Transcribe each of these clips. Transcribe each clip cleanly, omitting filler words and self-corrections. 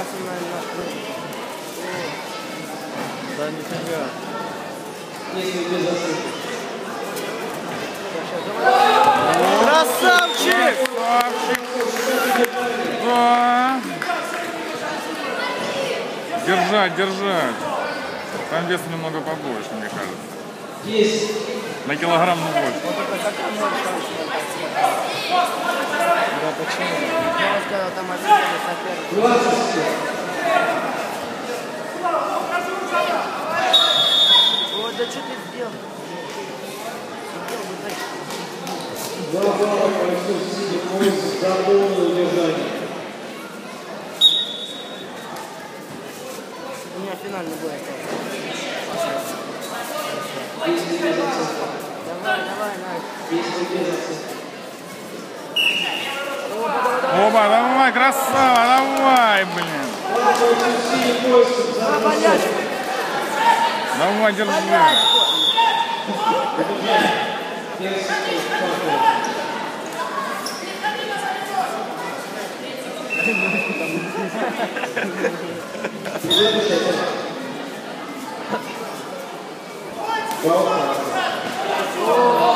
мясо, наверное. Да нифига. Красавчик! Да. Держать, держать. Там вес немного побольше, мне кажется. Есть. На килограмм больше. Да почему? Я вас когда там обидели соперника. Вот да что ты сделал? У меня финальный бой остался. Давай, давай, давай. Опа, давай, красава, давай, блин. Давай, держи.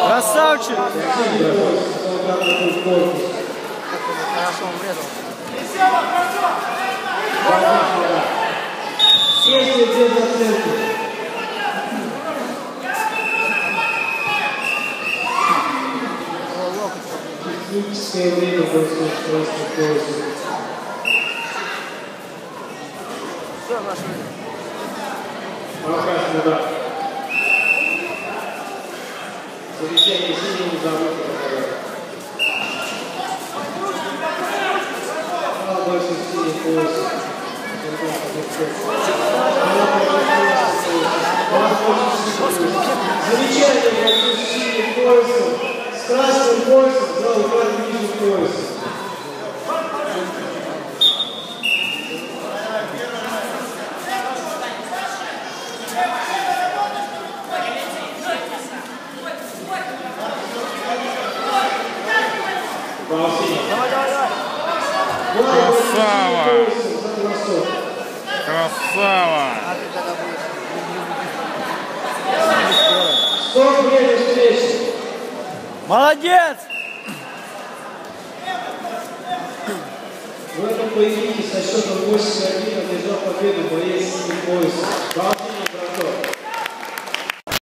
Красавчик! Хорошо, он врезал. Все, наш время. Совещание сильно не забудет. Замечательно, сильный пояс. С красным поясом за удар ниже пояса. Красава! Красава! Молодец! В этом поединке со счетом 8-1 одержал победу боец синего пояса.